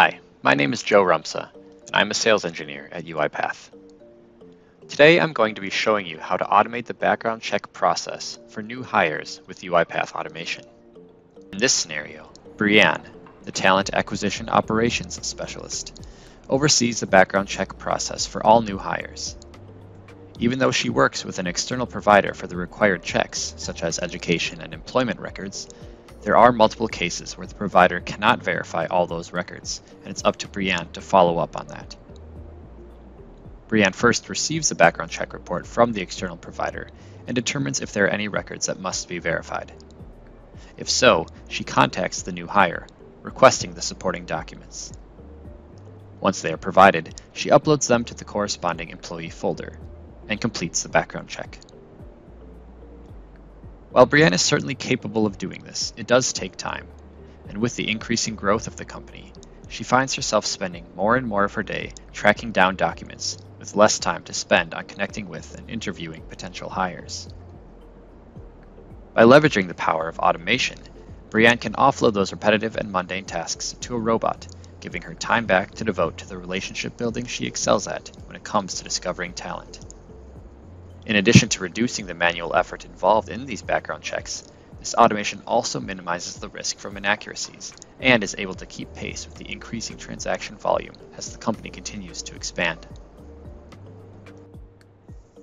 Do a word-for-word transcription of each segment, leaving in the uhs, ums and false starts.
Hi, my name is Joe Rumsa, and I'm a sales engineer at UiPath. Today I'm going to be showing you how to automate the background check process for new hires with UiPath automation. In this scenario, Brianne, the Talent Acquisition Operations Specialist, oversees the background check process for all new hires. Even though she works with an external provider for the required checks, such as education and employment records, there are multiple cases where the provider cannot verify all those records, and it's up to Brianne to follow up on that. Brianne first receives the background check report from the external provider and determines if there are any records that must be verified. If so, she contacts the new hire, requesting the supporting documents. Once they are provided, she uploads them to the corresponding employee folder and completes the background check. While Brianne is certainly capable of doing this, it does take time, and with the increasing growth of the company, she finds herself spending more and more of her day tracking down documents with less time to spend on connecting with and interviewing potential hires. By leveraging the power of automation, Brianne can offload those repetitive and mundane tasks to a robot, giving her time back to devote to the relationship building she excels at when it comes to discovering talent. In addition to reducing the manual effort involved in these background checks, this automation also minimizes the risk from inaccuracies and is able to keep pace with the increasing transaction volume as the company continues to expand.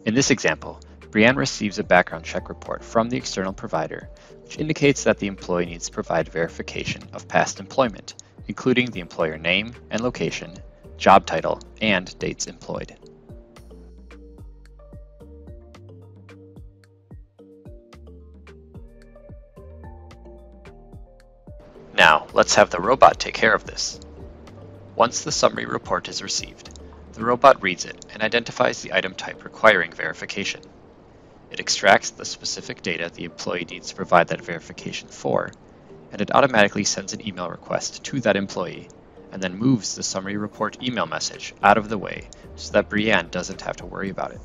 In this example, Brianne receives a background check report from the external provider, which indicates that the employee needs to provide verification of past employment, including the employer name and location, job title, and dates employed. Now, let's have the robot take care of this. Once the summary report is received, the robot reads it and identifies the item type requiring verification. It extracts the specific data the employee needs to provide that verification for, and it automatically sends an email request to that employee, and then moves the summary report email message out of the way so that Brianne doesn't have to worry about it.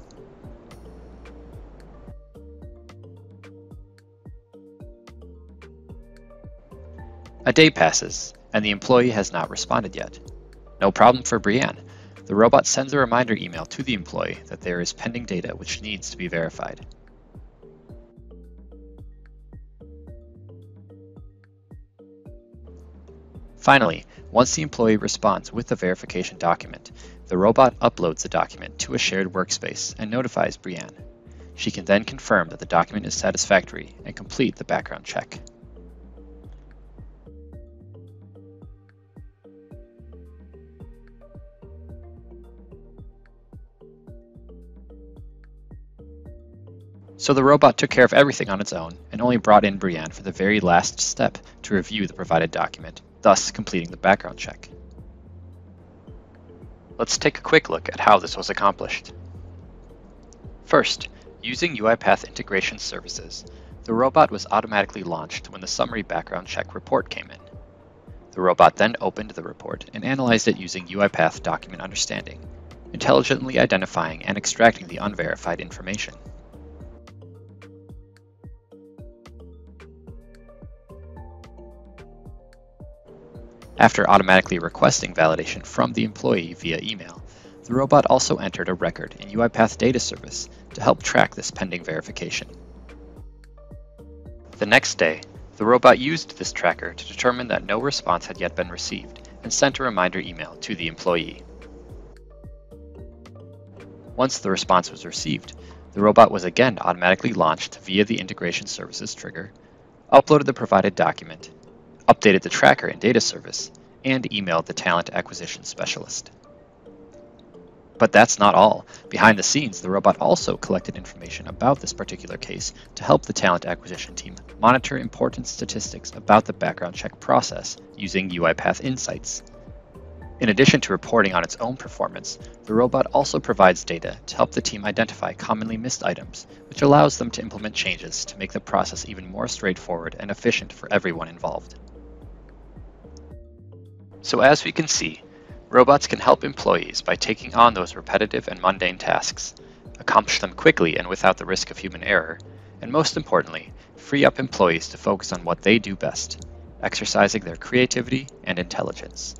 A day passes, and the employee has not responded yet. No problem for Brianne. The robot sends a reminder email to the employee that there is pending data which needs to be verified. Finally, once the employee responds with the verification document, the robot uploads the document to a shared workspace and notifies Brianne. She can then confirm that the document is satisfactory and complete the background check. So the robot took care of everything on its own and only brought in Brianne for the very last step to review the provided document, thus completing the background check. Let's take a quick look at how this was accomplished. First, using UiPath integration services, the robot was automatically launched when the summary background check report came in. The robot then opened the report and analyzed it using UiPath document understanding, intelligently identifying and extracting the unverified information. After automatically requesting validation from the employee via email, the robot also entered a record in UiPath Data Service to help track this pending verification. The next day, the robot used this tracker to determine that no response had yet been received and sent a reminder email to the employee. Once the response was received, the robot was again automatically launched via the Integration Services trigger, uploaded the provided document, updated the tracker in Data Service, and emailed the Talent Acquisition Specialist. But that's not all. Behind the scenes, the robot also collected information about this particular case to help the Talent Acquisition team monitor important statistics about the background check process using UiPath Insights. In addition to reporting on its own performance, the robot also provides data to help the team identify commonly missed items, which allows them to implement changes to make the process even more straightforward and efficient for everyone involved. So as we can see, robots can help employees by taking on those repetitive and mundane tasks, accomplish them quickly and without the risk of human error, and most importantly, free up employees to focus on what they do best, exercising their creativity and intelligence.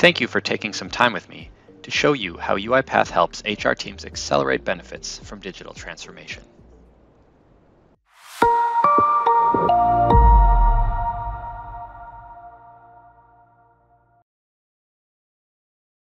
Thank you for taking some time with me to show you how UiPath helps H R teams accelerate benefits from digital transformation.